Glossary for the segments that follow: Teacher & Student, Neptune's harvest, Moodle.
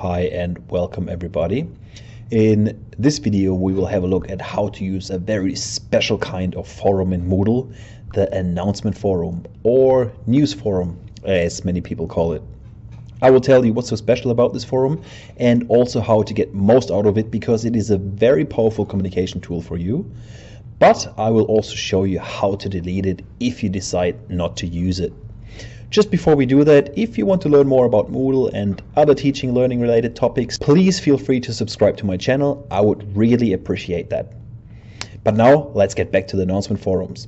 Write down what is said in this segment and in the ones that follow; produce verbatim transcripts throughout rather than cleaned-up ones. Hi and welcome everybody. In this video we will have a look at how to use a very special kind of forum in Moodle, the announcement forum or news forum as many people call it. I will tell you what's so special about this forum and also how to get most out of it because it is a very powerful communication tool for you. But I will also show you how to delete it if you decide not to use it. Just before we do that, if you want to learn more about Moodle and other teaching learning related topics, please feel free to subscribe to my channel. I would really appreciate that. But now let's get back to the announcement forums.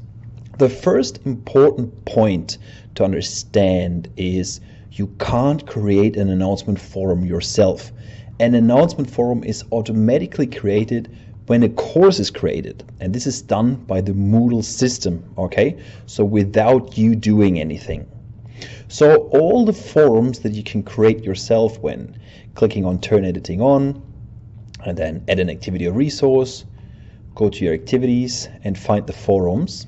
The first important point to understand is you can't create an announcement forum yourself. An announcement forum is automatically created when a course is created, and this is done by the Moodle system, okay? So without you doing anything. So all the forums that you can create yourself when clicking on turn editing on and then add an activity or resource, go to your activities and find the forums.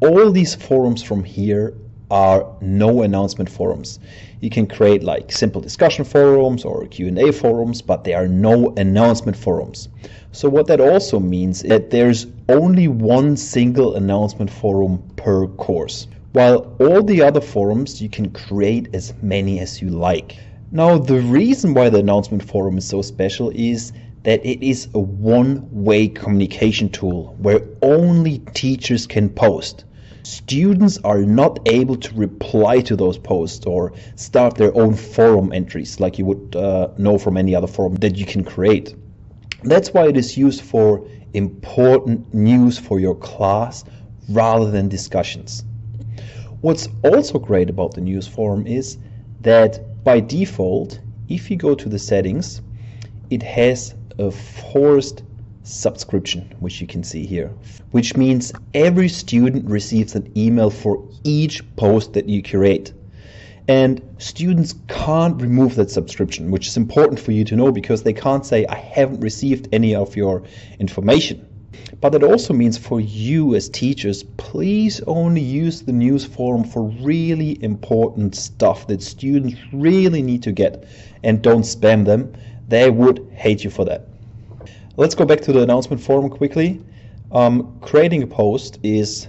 All these forums from here are no announcement forums. You can create like simple discussion forums or Q and A forums, but there are no announcement forums. So what that also means is that there's only one single announcement forum per course. While all the other forums you can create as many as you like. Now the reason why the announcement forum is so special is that it is a one-way communication tool where only teachers can post. Students are not able to reply to those posts or start their own forum entries like you would uh, know from any other forum that you can create. That's why it is used for important news for your class rather than discussions. What's also great about the news forum is that by default, if you go to the settings, it has a forced subscription, which you can see here, which means every student receives an email for each post that you create. And students can't remove that subscription, which is important for you to know because they can't say, I haven't received any of your information. But it also means for you as teachers, please only use the news forum for really important stuff that students really need to get and don't spam them. They would hate you for that. Let's go back to the announcement forum quickly. Um, creating a post is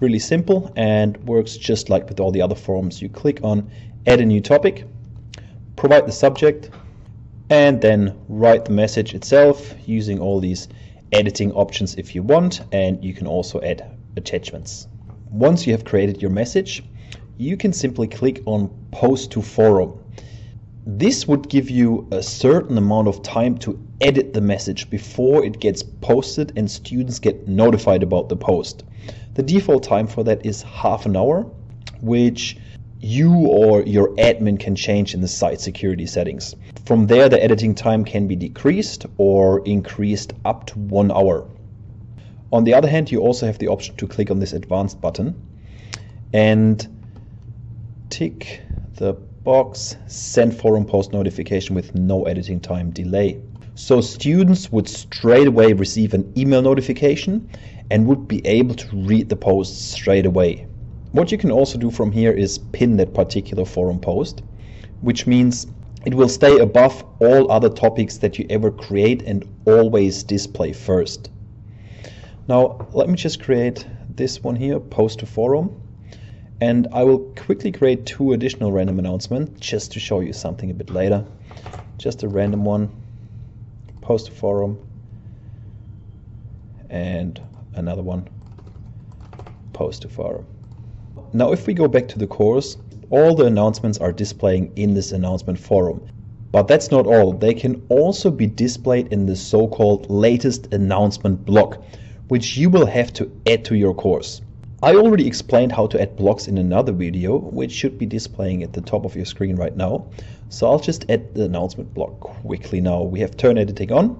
really simple and works just like with all the other forums. You click on add a new topic, provide the subject, and then write the message itself using all these editing options if you want, and you can also add attachments. Once you have created your message, you can simply click on post to forum. This would give you a certain amount of time to edit the message before it gets posted and students get notified about the post. The default time for that is half an hour, which you or your admin can change in the site security settings. From there, the editing time can be decreased or increased up to one hour. On the other hand, you also have the option to click on this advanced button and tick the box send forum post notification with no editing time delay. So students would straight away receive an email notification and would be able to read the post straight away. What you can also do from here is pin that particular forum post, which means it will stay above all other topics that you ever create and always display first. Now, let me just create this one here, post to forum, and I will quickly create two additional random announcements just to show you something a bit later. Just a random one, post to forum, and another one, post to forum. Now if we go back to the course, all the announcements are displaying in this announcement forum. But that's not all. They can also be displayed in the so-called latest announcement block, which you will have to add to your course. I already explained how to add blocks in another video, which should be displaying at the top of your screen right now. So I'll just add the announcement block quickly now. We have turn editing on,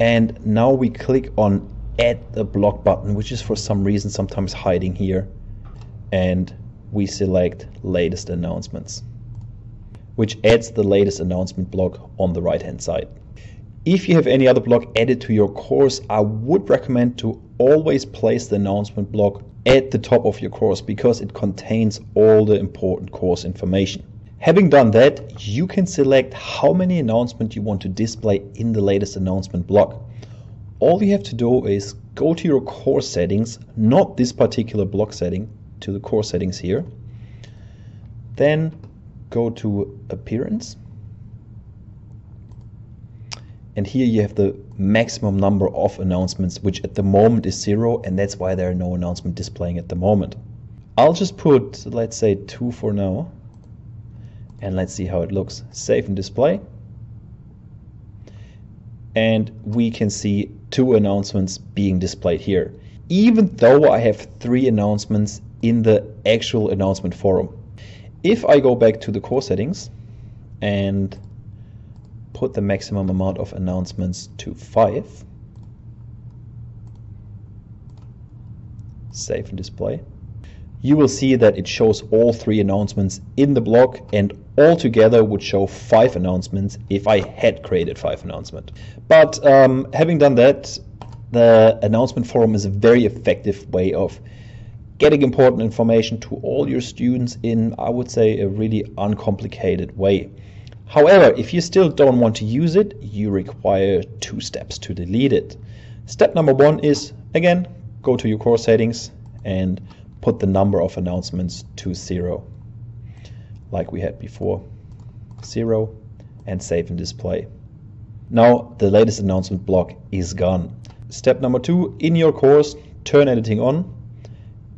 and now we click on add a block button, which is for some reason sometimes hiding here. And we select latest announcements, which adds the latest announcement block on the right hand side. If you have any other block added to your course, I would recommend to always place the announcement block at the top of your course because it contains all the important course information. Having done that, you can select how many announcements you want to display in the latest announcement block. All you have to do is go to your core settings, not this particular block setting, to the core settings here. Then go to Appearance. And here you have the maximum number of announcements, which at the moment is zero, and that's why there are no announcements displaying at the moment. I'll just put, let's say, two for now. And let's see how it looks. Save and display. And we can see two announcements being displayed here, even though I have three announcements in the actual announcement forum. If I go back to the core settings and put the maximum amount of announcements to five, save and display, you will see that it shows all three announcements in the block, and all together would show five announcements if I had created five announcements. But um, having done that, the announcement forum is a very effective way of getting important information to all your students in, I would say, a really uncomplicated way. However, if you still don't want to use it, you require two steps to delete it. Step number one is, again, go to your core settings and put the number of announcements to zero, like we had before, zero, and save and display. Now the latest announcement block is gone. Step number two, in your course, turn editing on,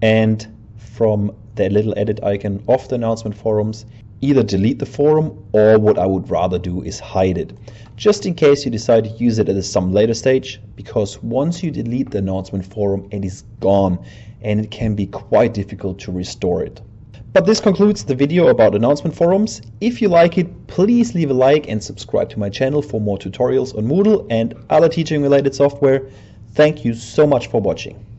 and from the little edit icon of the announcement forums, either delete the forum, or what I would rather do is hide it, just in case you decide to use it at some later stage, because once you delete the announcement forum, it is gone, and it can be quite difficult to restore it. But this concludes the video about announcement forums. If you like it, please leave a like and subscribe to my channel for more tutorials on Moodle and other teaching related software. Thank you so much for watching.